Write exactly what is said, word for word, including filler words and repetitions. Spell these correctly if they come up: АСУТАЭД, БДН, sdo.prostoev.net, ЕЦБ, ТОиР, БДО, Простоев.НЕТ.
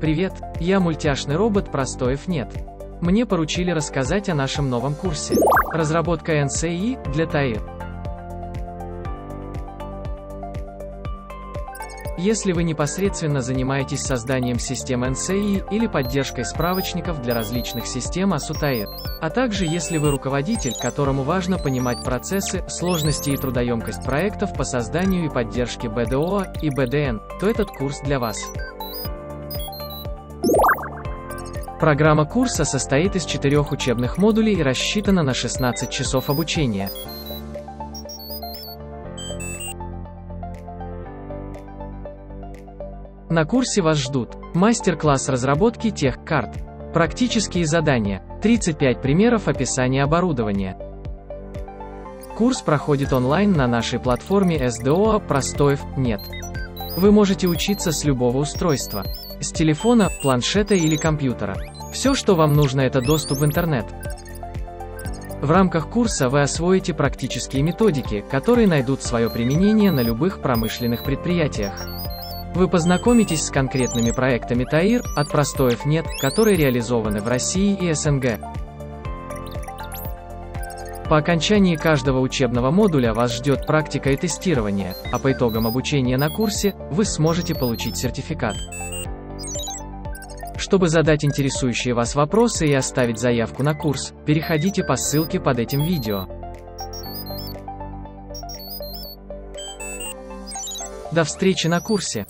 Привет, я мультяшный робот Простоев точка нет. Мне поручили рассказать о нашем новом курсе «Разработка эн эс и для ТОиР». Если вы непосредственно занимаетесь созданием систем эн эс и или поддержкой справочников для различных систем АСУТАЭД, а также если вы руководитель, которому важно понимать процессы, сложности и трудоемкость проектов по созданию и поддержке бэ дэ о и бэ дэ эн, то этот курс для вас. Программа курса состоит из четырех учебных модулей и рассчитана на шестнадцать часов обучения. На курсе вас ждут мастер-класс разработки техкарт, практические задания, тридцать пять примеров описания оборудования. Курс проходит онлайн на нашей платформе эс дэ о «Простоев точка нет». Вы можете учиться с любого устройства, с телефона, планшета или компьютера. Все, что вам нужно, это доступ в интернет. В рамках курса вы освоите практические методики, которые найдут свое применение на любых промышленных предприятиях. Вы познакомитесь с конкретными проектами ТОиР от Простоев точка нет, которые реализованы в России и эс эн гэ. По окончании каждого учебного модуля вас ждет практика и тестирование, а по итогам обучения на курсе вы сможете получить сертификат. Чтобы задать интересующие вас вопросы и оставить заявку на курс, переходите по ссылке под этим видео. До встречи на курсе!